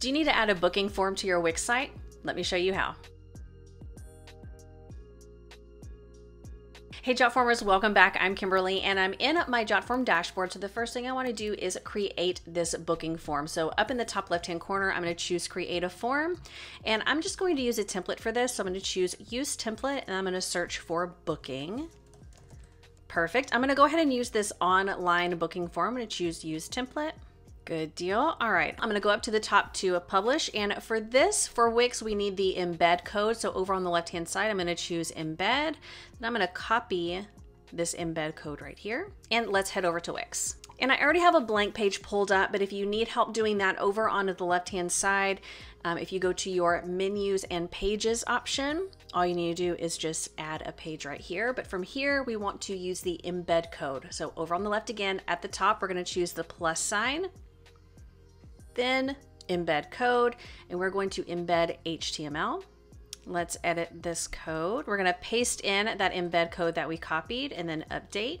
Do you need to add a booking form to your Wix site? Let me show you how. Hey JotFormers, welcome back. I'm Kimberly and I'm in my JotForm dashboard. So the first thing I want to do is create this booking form. So up in the top left-hand corner, I'm going to choose create a form and I'm just going to use a template for this. So I'm going to choose use template and I'm going to search for booking. Perfect. I'm going to go ahead and use this online booking form. I'm going to choose use template. Good deal. All right. I'm going to go up to the top to publish. And for this, for Wix, we need the embed code. So over on the left-hand side, I'm going to choose embed. And I'm going to copy this embed code right here. And let's head over to Wix. And I already have a blank page pulled up, but if you need help doing that over onto the left-hand side, if you go to your menus and pages option, all you need to do is just add a page right here. But from here, we want to use the embed code. So over on the left again, at the top, we're going to choose the plus sign. Then embed code, and we're going to embed HTML. Let's edit this code. We're going to paste in that embed code that we copied and then update.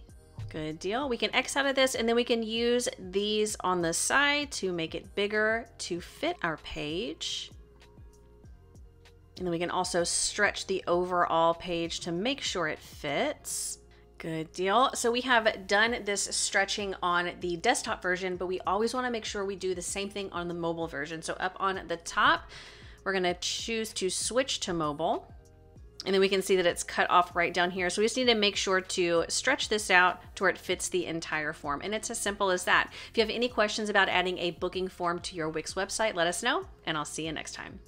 Good deal. We can X out of this and then we can use these on the side to make it bigger to fit our page. And then we can also stretch the overall page to make sure it fits. Good deal. So we have done this stretching on the desktop version, but we always want to make sure we do the same thing on the mobile version. So up on the top, we're going to choose to switch to mobile. And then we can see that it's cut off right down here. So we just need to make sure to stretch this out to where it fits the entire form. And it's as simple as that. If you have any questions about adding a booking form to your Wix website, let us know, and I'll see you next time.